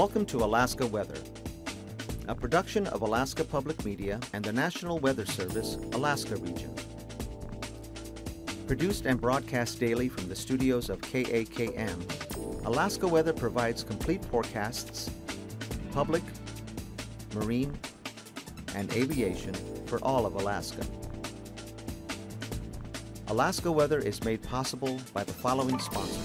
Welcome to Alaska Weather, a production of Alaska Public Media and the National Weather Service, Alaska Region. Produced and broadcast daily from the studios of KAKM, Alaska Weather provides complete forecasts, public, marine, and aviation for all of Alaska. Alaska Weather is made possible by the following sponsors.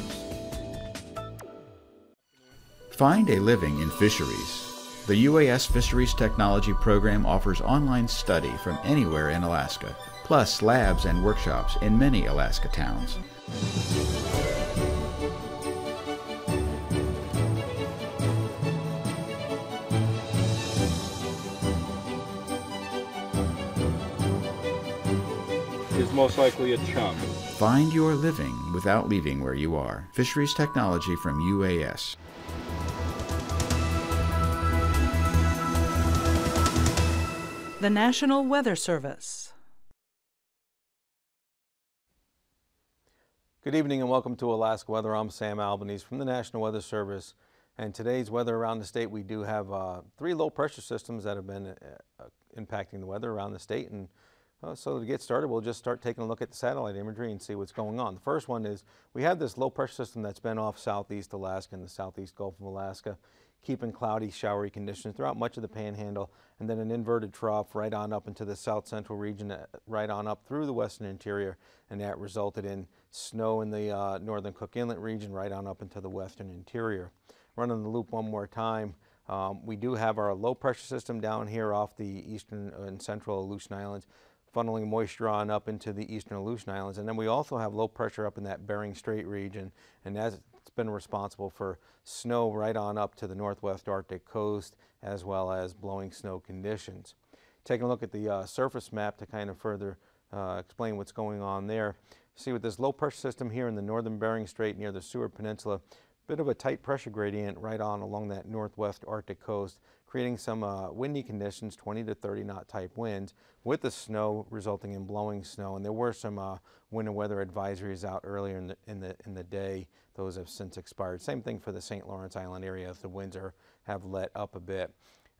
Find a living in fisheries. The UAS Fisheries Technology Program offers online study from anywhere in Alaska, plus labs and workshops in many Alaska towns. It's most likely a chum. Find your living without leaving where you are. Fisheries Technology from UAS. The National Weather Service. Good evening and welcome to Alaska Weather. I'm Sam Albanese from the National Weather Service, and today's weather around the state, we do have three low pressure systems that have been impacting the weather around the state. And so to get started, we'll just start taking a look at the satellite imagery and see what's going on. The first one is we have this low pressure system that's been off southeast Alaska and the southeast Gulf of Alaska, keeping cloudy, showery conditions throughout much of the Panhandle, and then an inverted trough right on up into the south central region, right on up through the western interior, and that resulted in snow in the northern Cook Inlet region right on up into the western interior. Running the loop one more time, we do have our low pressure system down here off the eastern and central Aleutian Islands, funneling moisture on up into the eastern Aleutian Islands, and then we also have low pressure up in that Bering Strait region, and as it's been responsible for snow right on up to the northwest Arctic coast, as well as blowing snow conditions. Taking a look at the surface map to kind of further explain what's going on there. See, with this low pressure system here in the northern Bering Strait near the Seward Peninsula, bit of a tight pressure gradient right on along that northwest Arctic coast, creating some windy conditions, 20 to 30 knot type winds, with the snow resulting in blowing snow. And there were some wind and weather advisories out earlier in the day. Those have since expired. Same thing for the St. Lawrence Island area, as the winds have let up a bit.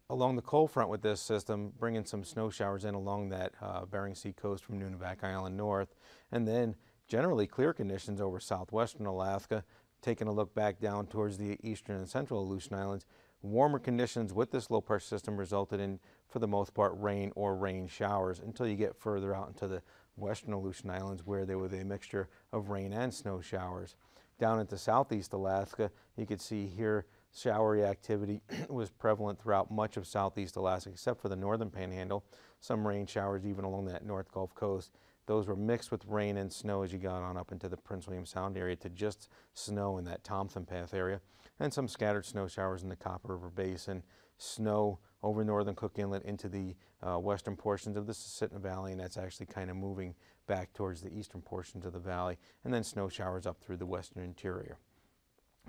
Along the cold front with this system, bringing some snow showers in along that Bering Sea coast from Nunivak Island north, and then generally clear conditions over southwestern Alaska. Taking a look back down towards the eastern and central Aleutian Islands, warmer conditions with this low pressure system resulted in, for the most part, rain or rain showers until you get further out into the western Aleutian Islands, where there was a mixture of rain and snow showers. Down into southeast Alaska, you could see here showery activity was prevalent throughout much of southeast Alaska except for the northern Panhandle. Some rain showers even along that north Gulf Coast. Those were mixed with rain and snow as you got on up into the Prince William Sound area to just snow in that Thompson Path area, and some scattered snow showers in the Copper River Basin, snow over northern Cook Inlet into the western portions of the Susitna Valley, and that's actually kind of moving back towards the eastern portions of the valley, and then snow showers up through the western interior.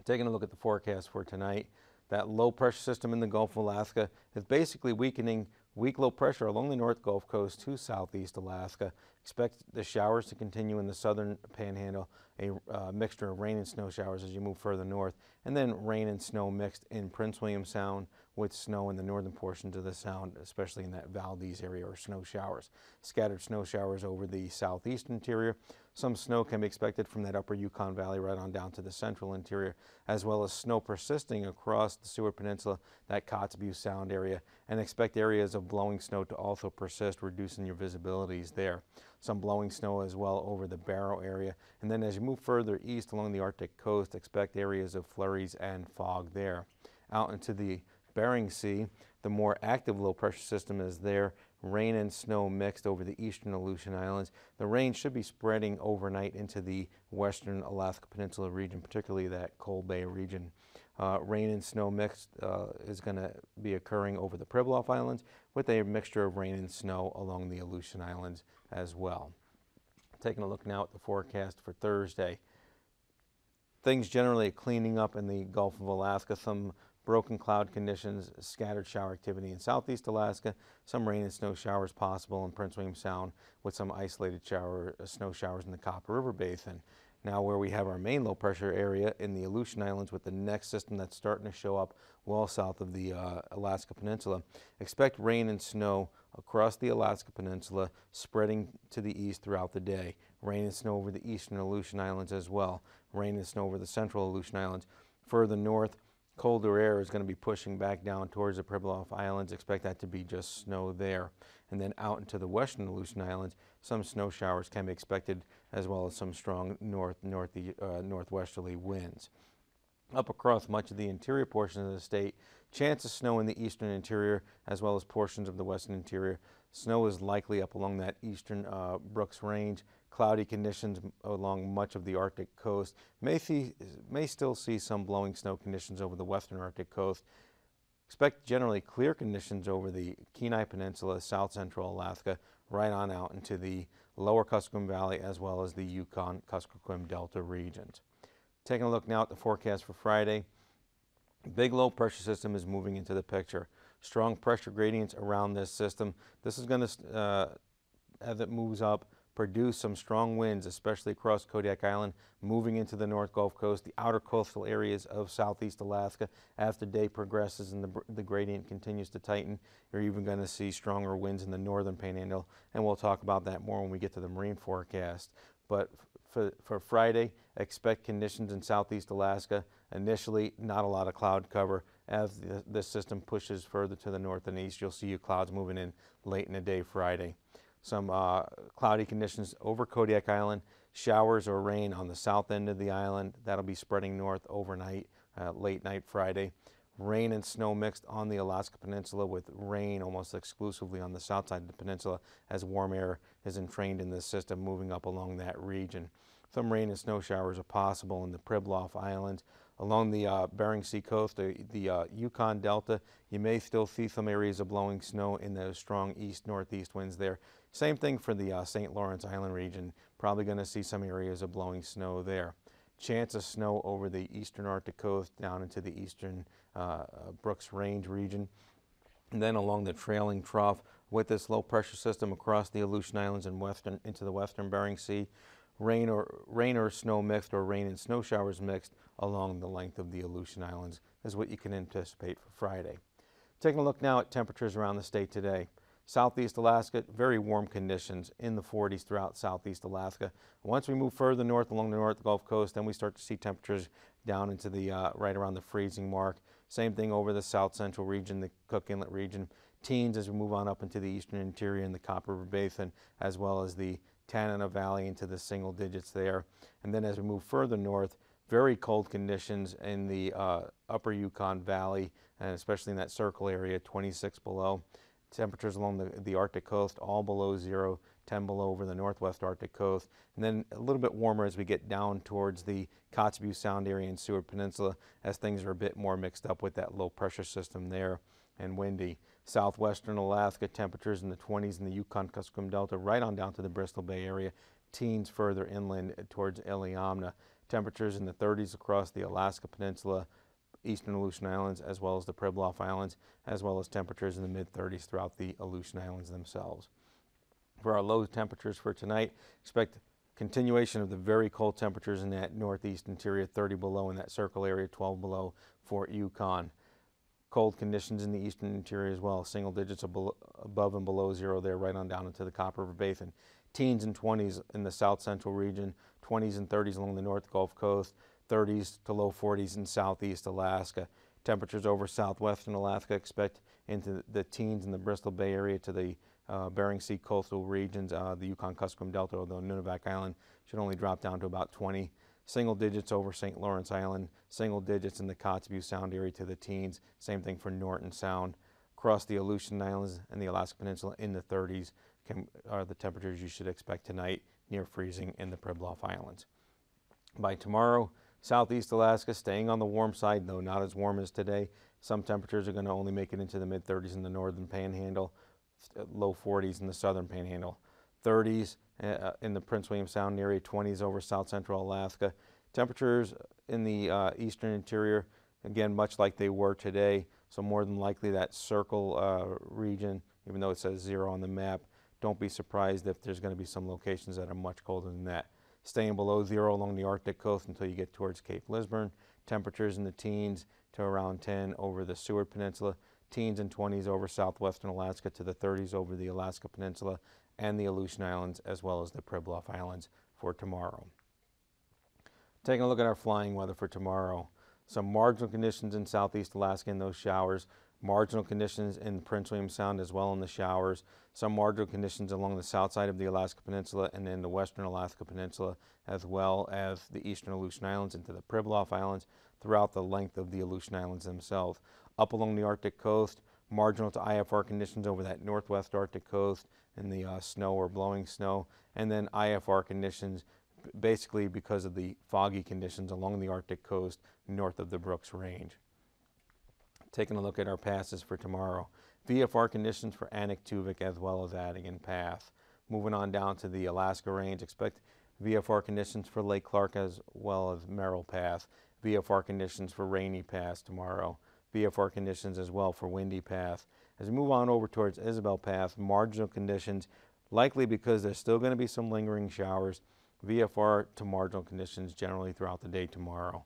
Taking a look at the forecast for tonight, that low pressure system in the Gulf of Alaska is basically weakening. Weak low pressure along the north Gulf Coast to southeast Alaska. Expect the showers to continue in the southern Panhandle, a mixture of rain and snow showers as you move further north, and then rain and snow mixed in Prince William Sound with snow in the northern portions of the Sound, especially in that Valdez area, or snow showers. Scattered snow showers over the southeast interior. Some snow can be expected from that upper Yukon Valley right on down to the central interior, as well as snow persisting across the Seward Peninsula, that Kotzebue Sound area, and expect areas of blowing snow to also persist, reducing your visibilities there. Some blowing snow as well over the Barrow area, and then as you move further east along the Arctic coast, expect areas of flurries and fog there. Out into the Bering Sea, the more active low pressure system is there. Rain and snow mixed over the eastern Aleutian Islands. The rain should be spreading overnight into the western Alaska Peninsula region, particularly that Cold Bay region. Rain and snow mixed is going to be occurring over the Pribilof Islands, with a mixture of rain and snow along the Aleutian Islands as well. Taking a look now at the forecast for Thursday. Things generally cleaning up in the Gulf of Alaska. Some broken cloud conditions, scattered shower activity in southeast Alaska, some rain and snow showers possible in Prince William Sound, with some isolated snow showers in the Copper River Basin. Now where we have our main low pressure area in the Aleutian Islands with the next system that's starting to show up well south of the Alaska Peninsula. Expect rain and snow across the Alaska Peninsula, spreading to the east throughout the day. Rain and snow over the eastern Aleutian Islands as well. Rain and snow over the central Aleutian Islands. Further north, colder air is going to be pushing back down towards the Pribilof Islands. Expect that to be just snow there. And then out into the western Aleutian Islands, some snow showers can be expected, as well as some strong northwesterly winds. Up across much of the interior portion of the state, chance of snow in the eastern interior, as well as portions of the western interior. Snow is likely up along that eastern Brooks Range. Cloudy conditions along much of the Arctic coast. May still see some blowing snow conditions over the western Arctic coast. Expect generally clear conditions over the Kenai Peninsula, south central Alaska, right on out into the lower Kuskokwim Valley, as well as the Yukon Kuskokwim Delta regions. Taking a look now at the forecast for Friday. Big low pressure system is moving into the picture. Strong pressure gradients around this system. This is going to, as it moves up, produce some strong winds, especially across Kodiak Island, moving into the North Gulf Coast, the outer coastal areas of southeast Alaska. As the day progresses and the gradient continues to tighten, you're even going to see stronger winds in the northern panhandle, and we'll talk about that more when we get to the marine forecast. But for Friday, expect conditions in southeast Alaska. Initially, not a lot of cloud cover. As this system pushes further to the north and east, you'll see your clouds moving in late in the day Friday. Some cloudy conditions over Kodiak Island, showers or rain on the south end of the island. That'll be spreading north overnight, late night Friday. Rain and snow mixed on the Alaska Peninsula, with rain almost exclusively on the south side of the peninsula as warm air is entrained in this system moving up along that region. Some rain and snow showers are possible in the Pribilof Islands. Along the Bering Sea coast, the Yukon Delta, you may still see some areas of blowing snow in those strong east-northeast winds there. Same thing for the St. Lawrence Island region, probably going to see some areas of blowing snow there. Chance of snow over the eastern Arctic coast down into the eastern Brooks Range region. And then along the trailing trough with this low pressure system across the Aleutian Islands and western into the western Bering Sea. Rain or snow mixed, or rain and snow showers mixed along the length of the Aleutian Islands is what you can anticipate for Friday. Taking a look now at temperatures around the state today. Southeast Alaska, very warm conditions in the 40s throughout southeast Alaska. Once we move further north along the north Gulf Coast, then we start to see temperatures down into the right around the freezing mark. Same thing over the south central region, the Cook Inlet region. Teens as we move on up into the eastern interior and the Copper River Basin, as well as the Tanana Valley into the single digits there. And then as we move further north, very cold conditions in the upper Yukon Valley, and especially in that circle area, 26 below. Temperatures along the Arctic coast, all below zero, 10 below over the northwest Arctic coast. And then a little bit warmer as we get down towards the Kotzebue Sound area and Seward Peninsula, as things are a bit more mixed up with that low pressure system there and windy. Southwestern Alaska, temperatures in the 20s in the Yukon Kuskokwim Delta, right on down to the Bristol Bay area. Teens further inland towards Iliamna. Temperatures in the 30s across the Alaska Peninsula, eastern Aleutian Islands, as well as the Pribilof Islands, as well as temperatures in the mid-30s throughout the Aleutian Islands themselves. For our low temperatures for tonight, expect continuation of the very cold temperatures in that northeast interior, 30 below in that circle area, 12 below Fort Yukon. Cold conditions in the eastern interior as well, single digits above and below zero there, right on down into the Copper River Basin. Teens and 20s in the south central region, 20s and 30s along the north Gulf Coast, 30s to low 40s in southeast Alaska. Temperatures over southwestern Alaska, expect into the teens in the Bristol Bay area to the Bering Sea coastal regions, the Yukon Kuskokwim Delta, although Nunivak Island should only drop down to about 20. Single digits over St. Lawrence Island, single digits in the Kotzebue Sound area to the teens, same thing for Norton Sound. Across the Aleutian Islands and the Alaska Peninsula in the 30s are the temperatures you should expect tonight, near freezing in the Pribilof Islands. By tomorrow, southeast Alaska staying on the warm side, though not as warm as today. Some temperatures are going to only make it into the mid-30s in the northern panhandle, low 40s in the southern panhandle. 30s in the Prince William Sound area, 20s over south central Alaska. Temperatures in the eastern interior, again, much like they were today, so more than likely that circle region, even though it says zero on the map, don't be surprised if there's going to be some locations that are much colder than that. staying below zero along the Arctic coast until you get towards Cape Lisburne. Temperatures in the teens to around 10 over the Seward Peninsula, teens and 20s over southwestern Alaska to the 30s over the Alaska Peninsula and the Aleutian Islands, as well as the Pribilof Islands for tomorrow. Taking a look at our flying weather for tomorrow. Some marginal conditions in southeast Alaska in those showers, marginal conditions in Prince William Sound as well in the showers, some marginal conditions along the south side of the Alaska Peninsula and then the western Alaska Peninsula, as well as the eastern Aleutian Islands into the Pribilof Islands throughout the length of the Aleutian Islands themselves. Up along the Arctic coast, marginal to IFR conditions over that northwest Arctic coast and the snow or blowing snow, and then IFR conditions basically because of the foggy conditions along the Arctic coast north of the Brooks Range. Taking a look at our passes for tomorrow. VFR conditions for Anaktuvik as well as Addington Pass. Moving on down to the Alaska Range, expect VFR conditions for Lake Clark as well as Merrill Pass. VFR conditions for Rainy Pass tomorrow. VFR conditions as well for Windy Pass. As we move on over towards Isabel Pass, marginal conditions likely because there's still going to be some lingering showers. VFR to marginal conditions generally throughout the day tomorrow.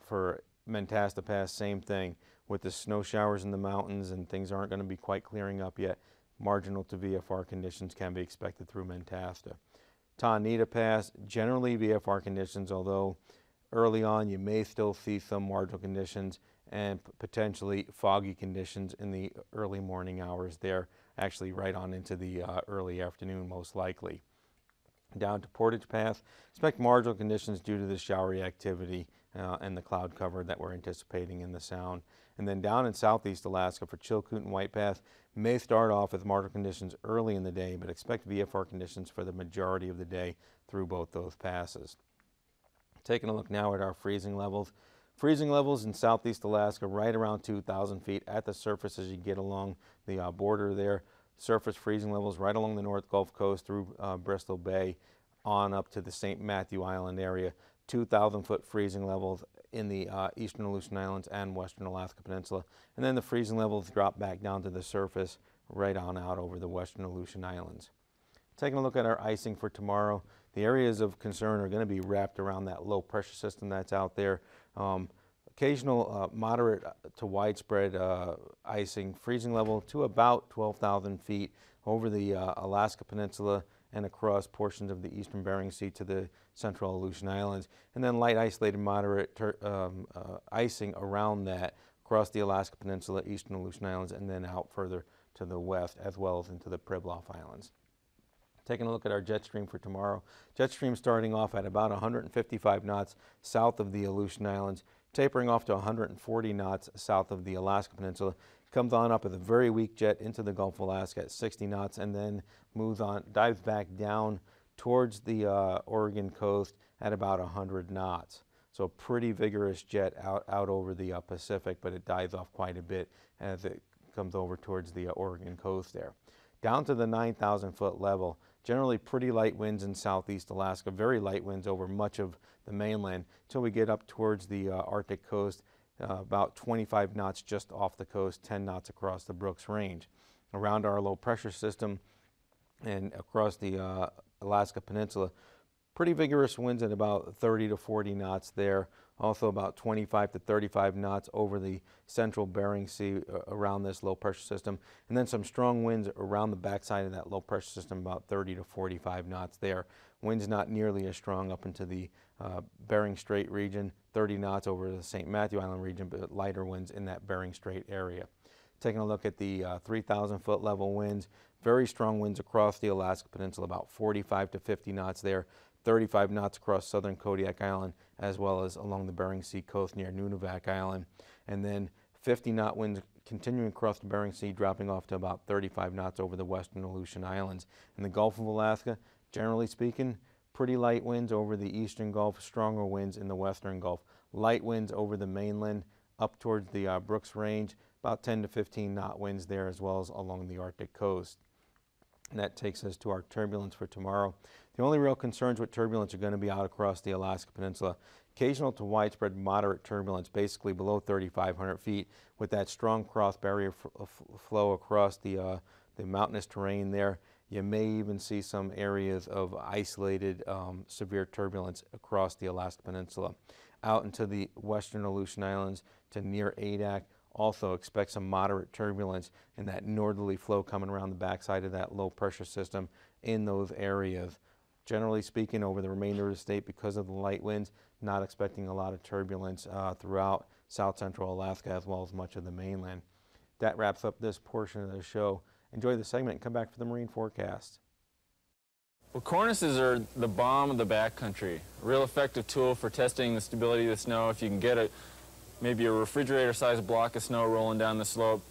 For Mentasta Pass, same thing. With the snow showers in the mountains and things aren't going to be quite clearing up yet, marginal to VFR conditions can be expected through Mentasta. Tanita Pass, generally VFR conditions, although early on you may still see some marginal conditions and potentially foggy conditions in the early morning hours there, actually right on into the early afternoon most likely. Down to Portage Pass, expect marginal conditions due to the showery activity and the cloud cover that we're anticipating in the Sound. And then down in southeast Alaska for Chilkoot and White Pass, may start off with marginal conditions early in the day, but expect VFR conditions for the majority of the day through both those passes. Taking a look now at our freezing levels. Freezing levels in southeast Alaska right around 2,000 feet at the surface as you get along the border there. Surface freezing levels right along the North Gulf Coast through Bristol Bay on up to the St. Matthew Island area. 2,000-foot freezing levels in the eastern Aleutian Islands and western Alaska Peninsula. And then the freezing levels drop back down to the surface right on out over the western Aleutian Islands. Taking a look at our icing for tomorrow. The areas of concern are going to be wrapped around that low pressure system that's out there. Occasional moderate to widespread icing, freezing level to about 12,000 feet over the Alaska Peninsula and across portions of the eastern Bering Sea to the central Aleutian Islands. And then light isolated moderate icing around that across the Alaska Peninsula, eastern Aleutian Islands, and then out further to the west as well as into the Pribilof Islands. Taking a look at our jet stream for tomorrow. Jet stream starting off at about 155 knots south of the Aleutian Islands, tapering off to 140 knots south of the Alaska Peninsula. Comes on up with a very weak jet into the Gulf of Alaska at 60 knots and then moves on, dives back down towards the Oregon coast at about 100 knots. So a pretty vigorous jet out over the Pacific, but it dives off quite a bit as it comes over towards the Oregon coast there. Down to the 9,000 foot level. Generally pretty light winds in southeast Alaska, very light winds over much of the mainland until we get up towards the Arctic coast, about 25 knots just off the coast, 10 knots across the Brooks Range. Around our low pressure system and across the Alaska Peninsula, pretty vigorous winds at about 30 to 40 knots there. Also about 25 to 35 knots over the central Bering Sea around this low pressure system. And then some strong winds around the backside of that low pressure system, about 30 to 45 knots there. Winds not nearly as strong up into the Bering Strait region, 30 knots over the St. Matthew Island region, but lighter winds in that Bering Strait area. Taking a look at the 3,000 foot level winds, very strong winds across the Alaska Peninsula, about 45 to 50 knots there. 35 knots across southern Kodiak Island, as well as along the Bering Sea coast near Nunivak Island. And then 50-knot winds continuing across the Bering Sea, dropping off to about 35 knots over the western Aleutian Islands. In the Gulf of Alaska, generally speaking, pretty light winds over the eastern Gulf, stronger winds in the western Gulf. Light winds over the mainland, up towards the Brooks Range, about 10 to 15-knot winds there, as well as along the Arctic coast. And that takes us to our turbulence for tomorrow. The only real concerns with turbulence are going to be out across the Alaska Peninsula. Occasional to widespread moderate turbulence, basically below 3,500 feet, with that strong cross barrier flow across the mountainous terrain there. You may even see some areas of isolated severe turbulence across the Alaska Peninsula. Out into the western Aleutian Islands to near Adak, also expect some moderate turbulence and that northerly flow coming around the backside of that low pressure system in those areas. Generally speaking, over the remainder of the state, because of the light winds, not expecting a lot of turbulence throughout south central Alaska as well as much of the mainland. That wraps up this portion of the show. Enjoy the segment and come back for the marine forecast. Well, cornices are the bomb of the backcountry. A real effective tool for testing the stability of the snow. If you can get maybe a refrigerator-sized block of snow rolling down the slope,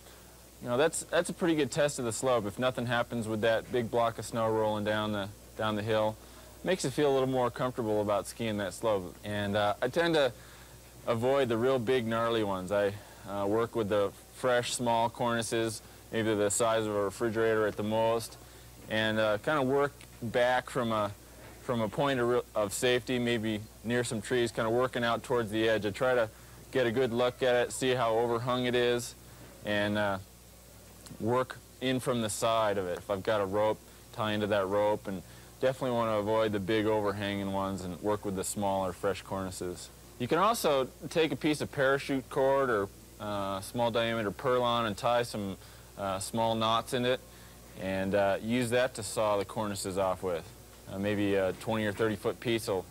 you know, that's a pretty good test of the slope. If nothing happens with that big block of snow rolling down the hill, makes you feel a little more comfortable about skiing that slope. And I tend to avoid the real big gnarly ones. I work with the fresh, small cornices, maybe the size of a refrigerator at the most, and kind of work back from a point of safety, maybe near some trees, kind of working out towards the edge. I try to get a good look at it, see how overhung it is, and work in from the side of it. If I've got a rope, tie into that rope, and definitely want to avoid the big overhanging ones and work with the smaller, fresh cornices. You can also take a piece of parachute cord or small diameter purlon and tie some small knots in it, and use that to saw the cornices off with. Maybe a 20 or 30 foot piece will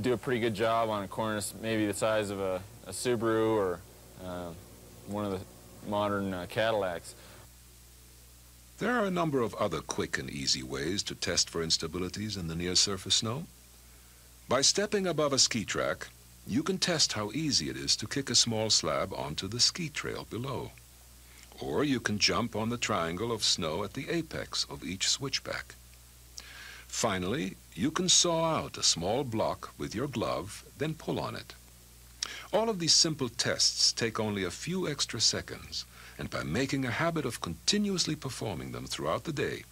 do a pretty good job on a cornice, maybe the size of a Subaru or one of the modern Cadillacs. There are a number of other quick and easy ways to test for instabilities in the near surface snow. By stepping above a ski track, you can test how easy it is to kick a small slab onto the ski trail below. Or you can jump on the triangle of snow at the apex of each switchback. Finally, you can saw out a small block with your glove, then pull on it. All of these simple tests take only a few extra seconds, and by making a habit of continuously performing them throughout the day,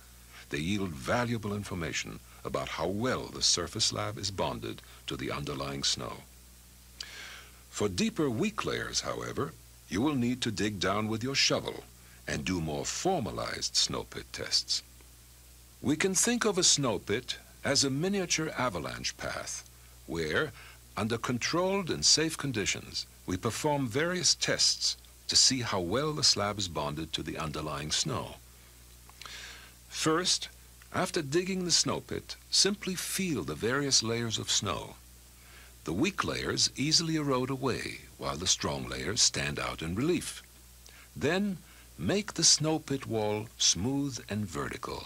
they yield valuable information about how well the surface slab is bonded to the underlying snow. For deeper, weak layers, however, you will need to dig down with your shovel and do more formalized snow pit tests. We can think of a snow pit as a miniature avalanche path where, under controlled and safe conditions, we perform various tests to see how well the slab is bonded to the underlying snow. First, after digging the snow pit, simply feel the various layers of snow. The weak layers easily erode away, while the strong layers stand out in relief. Then, make the snow pit wall smooth and vertical.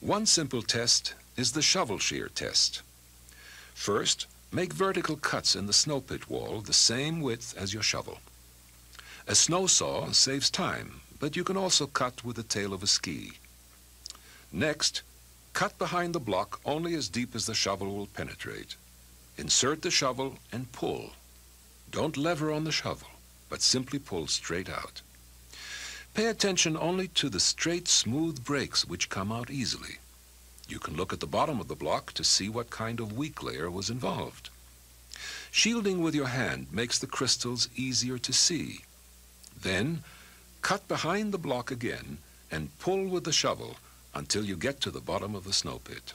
One simple test is the shovel shear test. First, make vertical cuts in the snow pit wall the same width as your shovel. A snow saw saves time, but you can also cut with the tail of a ski. Next, cut behind the block only as deep as the shovel will penetrate. Insert the shovel and pull. Don't lever on the shovel, but simply pull straight out. Pay attention only to the straight, smooth breaks which come out easily. You can look at the bottom of the block to see what kind of weak layer was involved. Shielding with your hand makes the crystals easier to see. Then, cut behind the block again and pull with the shovel until you get to the bottom of the snow pit.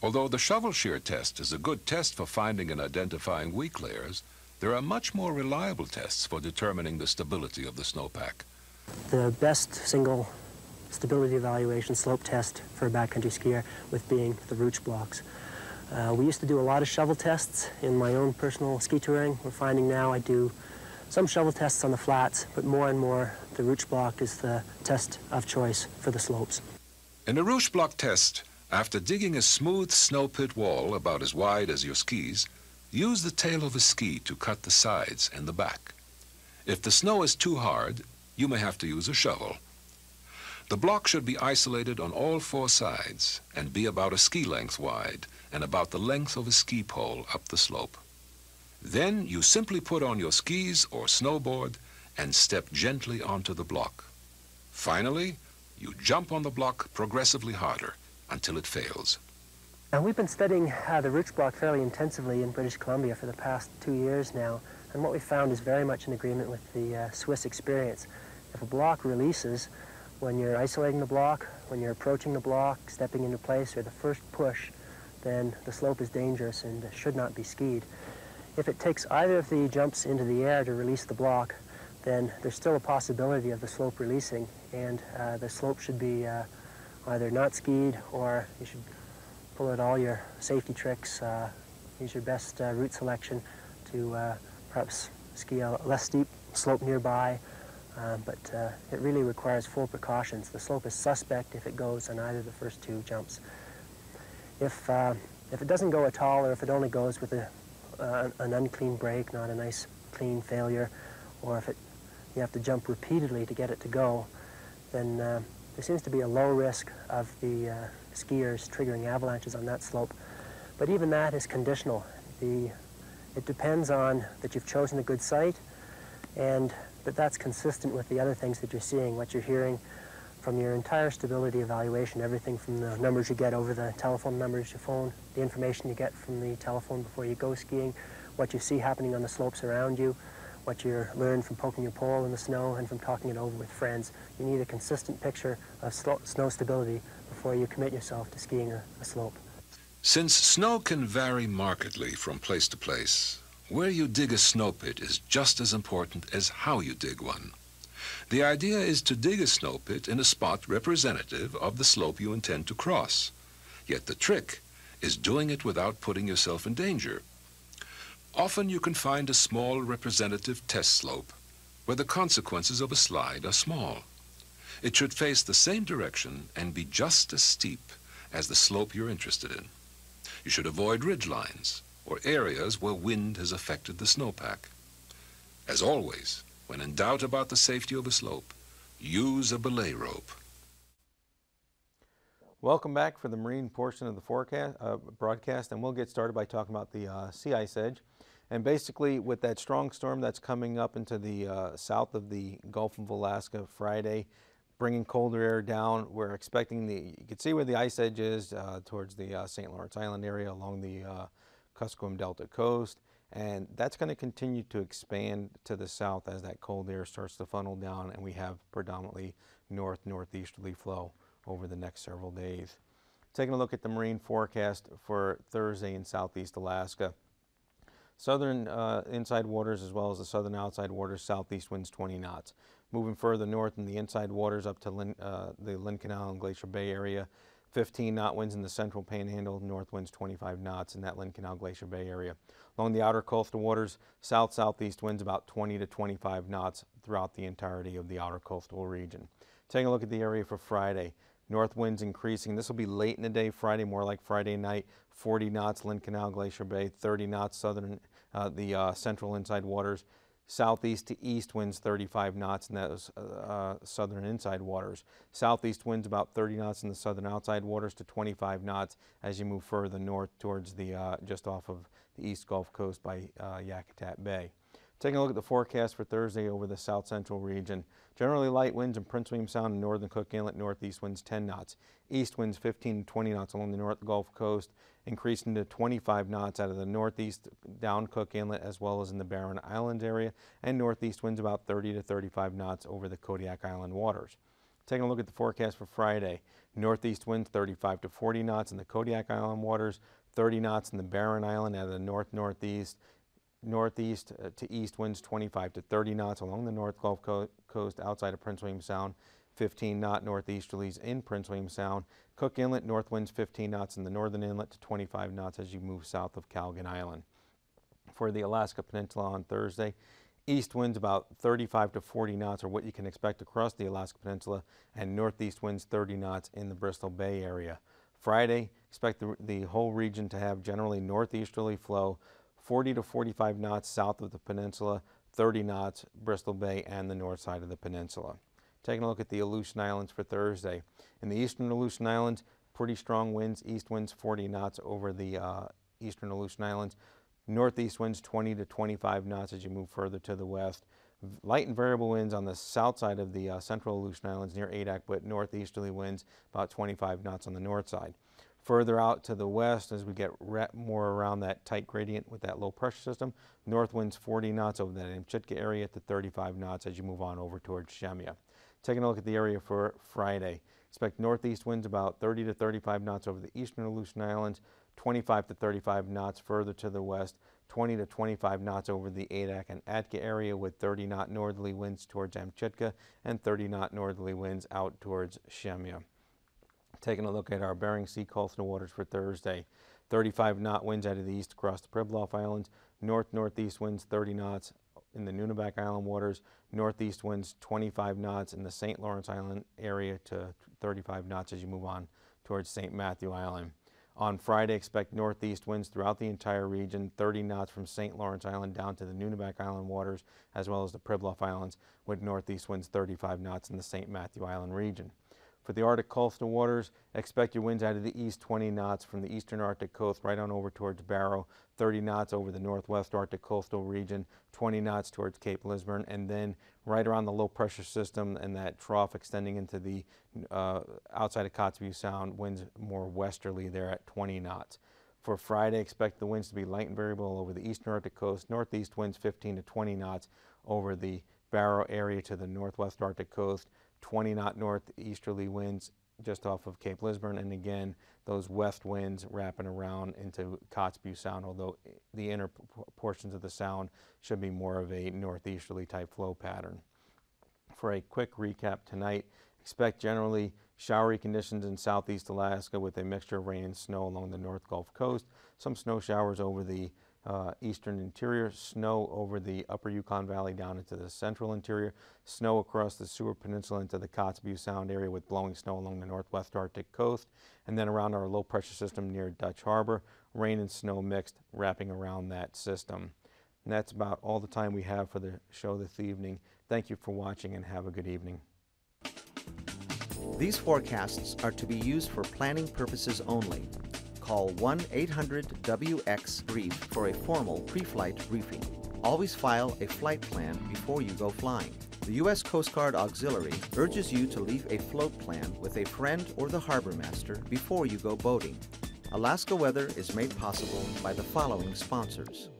Although the shovel shear test is a good test for finding and identifying weak layers, there are much more reliable tests for determining the stability of the snowpack. The best single stability evaluation slope test for a backcountry skier with being the Rooch blocks. We used to do a lot of shovel tests in my own personal ski touring. We're finding now I do some shovel tests on the flats, but more and more the Rooch block is the test of choice for the slopes. In a Rooch block test, after digging a smooth snow pit wall about as wide as your skis, use the tail of a ski to cut the sides and the back. If the snow is too hard, you may have to use a shovel. The block should be isolated on all four sides and be about a ski length wide and about the length of a ski pole up the slope. Then you simply put on your skis or snowboard and step gently onto the block. Finally, you jump on the block progressively harder until it fails. And we've been studying the Rooch block fairly intensively in British Columbia for the past 2 years now, and what we found is very much in agreement with the Swiss experience. If a block releases, when you're isolating the block, when you're approaching the block, stepping into place, or the first push, then the slope is dangerous and should not be skied. If it takes either of the jumps into the air to release the block, then there's still a possibility of the slope releasing, and the slope should be either not skied, or you should pull out all your safety tricks, use your best route selection to perhaps ski a less steep slope nearby, but it really requires full precautions. The slope is suspect if it goes on either of the first two jumps. If it doesn't go at all, or if it only goes with an unclean break, not a nice clean failure, or if you have to jump repeatedly to get it to go, then there seems to be a low risk of the skiers triggering avalanches on that slope. But even that is conditional. It depends on that you've chosen a good site, and that that's consistent with the other things that you're seeing, what you're hearing from your entire stability evaluation, everything from the numbers you get over the telephone numbers you phone, the information you get from the telephone before you go skiing, what you see happening on the slopes around you, what you learn from poking your pole in the snow and from talking it over with friends. You need a consistent picture of snow stability before you commit yourself to skiing a slope. Since snow can vary markedly from place to place, where you dig a snow pit is just as important as how you dig one. The idea is to dig a snow pit in a spot representative of the slope you intend to cross. Yet the trick is doing it without putting yourself in danger. Often you can find a small representative test slope where the consequences of a slide are small. It should face the same direction and be just as steep as the slope you're interested in. You should avoid ridgelines or areas where wind has affected the snowpack. As always, when in doubt about the safety of a slope, use a belay rope. Welcome back for the marine portion of the broadcast, and we'll get started by talking about the sea ice edge. And basically, with that strong storm that's coming up into the south of the Gulf of Alaska Friday, bringing colder air down, we're expecting you can see where the ice edge is towards the St. Lawrence Island area along the Kuskokwim Delta coast. And that's going to continue to expand to the south as that cold air starts to funnel down, and we have predominantly northeasterly flow over the next several days. Taking a look at the marine forecast for Thursday in southeast Alaska. Southern inside waters as well as the southern outside waters, southeast winds 20 knots. Moving further north in the inside waters up to the Lynn Canal and Glacier Bay area, 15-knot winds in the central panhandle, north winds 25 knots in that Lynn Canal Glacier Bay area. Along the outer coastal waters, south-southeast winds about 20 to 25 knots throughout the entirety of the outer coastal region. Taking a look at the area for Friday, north winds increasing. This will be late in the day Friday, more like Friday night, 40 knots Lynn Canal Glacier Bay, 30 knots southern, the central inside waters, southeast to east winds 35 knots in those southern inside waters. Southeast winds about 30 knots in the southern outside waters to 25 knots as you move further north towards the just off of the east Gulf Coast by Yakutat Bay. Taking a look at the forecast for Thursday over the south central region. Generally light winds in Prince William Sound and northern Cook Inlet, northeast winds 10 knots. East winds 15 to 20 knots along the north Gulf Coast, increasing to 25 knots out of the northeast down Cook Inlet as well as in the Barren Islands area, and northeast winds about 30 to 35 knots over the Kodiak Island waters. Taking a look at the forecast for Friday, northeast winds 35 to 40 knots in the Kodiak Island waters, 30 knots in the Barren Island out of the northeast, northeast to east winds 25 to 30 knots along the north Gulf Coast outside of Prince William Sound, 15-knot northeasterlies in Prince William Sound, Cook Inlet, north winds 15 knots in the northern inlet to 25 knots as you move south of Calgan Island. For the Alaska Peninsula on Thursday, east winds about 35 to 40 knots are what you can expect across the Alaska Peninsula, and northeast winds 30 knots in the Bristol Bay area. Friday, expect the whole region to have generally northeasterly flow, 40 to 45 knots south of the peninsula, 30 knots Bristol Bay and the north side of the peninsula. Taking a look at the Aleutian Islands for Thursday. In the eastern Aleutian Islands, pretty strong winds, east winds 40 knots over the eastern Aleutian Islands, northeast winds 20 to 25 knots as you move further to the west. Light and variable winds on the south side of the central Aleutian Islands near Adak, but northeasterly winds about 25 knots on the north side. Further out to the west as we get more around that tight gradient with that low pressure system, north winds 40 knots over that Amchitka area to 35 knots as you move on over towards Shemya. Taking a look at the area for Friday. Expect northeast winds about 30 to 35 knots over the eastern Aleutian Islands, 25 to 35 knots further to the west, 20 to 25 knots over the Adak and Atka area, with 30-knot northerly winds towards Amchitka and 30-knot northerly winds out towards Shemya. Taking a look at our Bering Sea coastal waters for Thursday. 35-knot winds out of the east across the Pribilof Islands, north-northeast winds 30 knots in the Nunivak Island waters, northeast winds 25 knots in the St. Lawrence Island area to 35 knots as you move on towards St. Matthew Island. On Friday, expect northeast winds throughout the entire region, 30 knots from St. Lawrence Island down to the Nunivak Island waters, as well as the Pribilof Islands, with northeast winds 35 knots in the St. Matthew Island region. For the Arctic coastal waters, expect your winds out of the east 20 knots from the eastern Arctic coast right on over towards Barrow, 30 knots over the northwest Arctic coastal region, 20 knots towards Cape Lisburne, and then right around the low pressure system and that trough extending into the outside of Kotzebue Sound, winds more westerly there at 20 knots. For Friday, expect the winds to be light and variable over the eastern Arctic coast, northeast winds 15 to 20 knots over the Barrow area to the northwest Arctic coast, 20-knot northeasterly winds just off of Cape Lisburne, and again those west winds wrapping around into Kotzebue Sound, although the inner portions of the sound should be more of a northeasterly type flow pattern. For a quick recap tonight, expect generally showery conditions in southeast Alaska with a mixture of rain and snow along the north Gulf Coast, some snow showers over the eastern interior, snow over the upper Yukon Valley down into the central interior, snow across the Seward Peninsula into the Kotzebue Sound area with blowing snow along the northwest Arctic coast, and then around our low pressure system near Dutch Harbor, rain and snow mixed wrapping around that system. And that's about all the time we have for the show this evening. Thank you for watching and have a good evening. These forecasts are to be used for planning purposes only. Call 1-800-WX-BRIEF for a formal pre-flight briefing. Always file a flight plan before you go flying. The U.S. Coast Guard Auxiliary urges you to leave a float plan with a friend or the harbor master before you go boating. Alaska Weather is made possible by the following sponsors.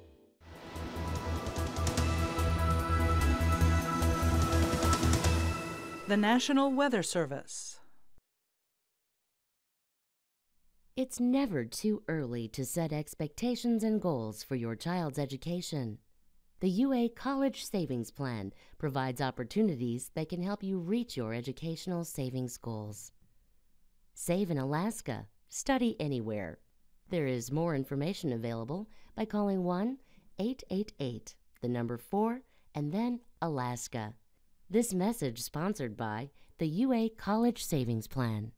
The National Weather Service. It's never too early to set expectations and goals for your child's education. The UA College Savings Plan provides opportunities that can help you reach your educational savings goals. Save in Alaska, study anywhere. There is more information available by calling 1-888, the number 4, and then Alaska. This message sponsored by the UA College Savings Plan.